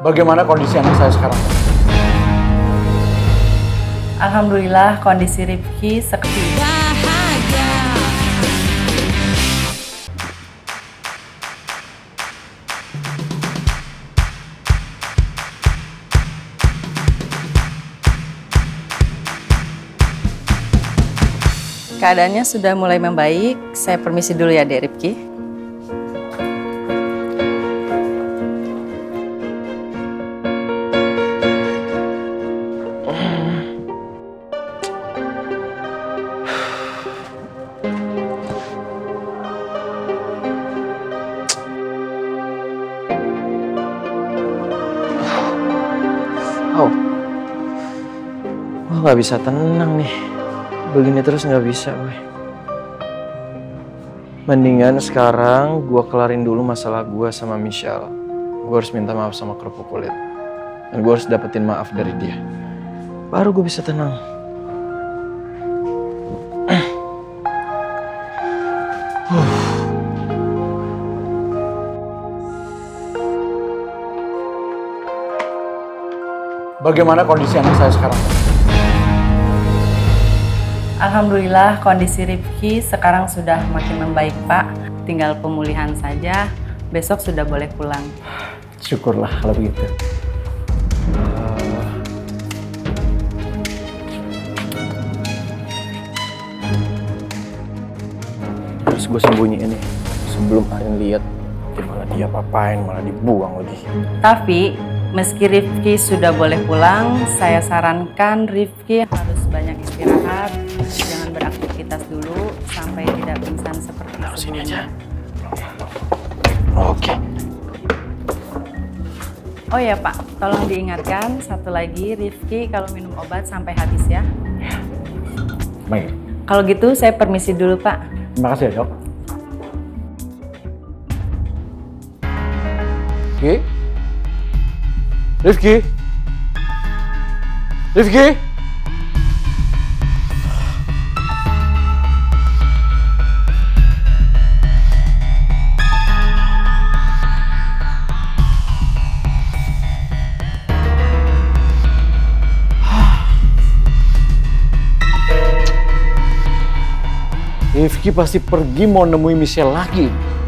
Bagaimana kondisi anak saya sekarang? Alhamdulillah kondisi Rifki seperti ini. Keadaannya sudah mulai membaik. Saya permisi dulu ya, Dek Rifki. Oh, nggak bisa tenang nih. Begini terus nggak bisa, gue. Mendingan sekarang gue kelarin dulu masalah gue sama Michelle. Gue harus minta maaf sama kerupuk kulit. Dan gue harus dapetin maaf dari dia. Baru gue bisa tenang. Bagaimana kondisi anak saya sekarang? Alhamdulillah kondisi Rifki sekarang sudah makin membaik, Pak. Tinggal pemulihan saja, besok sudah boleh pulang. Syukurlah kalau begitu. Terus gue sembunyiin nih, sebelum Arin lihat, malah dia papain, malah dibuang lagi. Tapi meski Rifki sudah boleh pulang, saya sarankan Rifki harus banyak istirahat. Jangan beraktivitas dulu sampai tidak pingsan seperti sebelumnya. Sini aja. Oke. Oh ya Pak, tolong diingatkan satu lagi, Rifki kalau minum obat sampai habis ya. Baik. Kalau gitu saya permisi dulu Pak. Terima kasih ya Dok. Oke. Rifki. Rifki. Rifki pasti pergi mau nemuin Michelle lagi.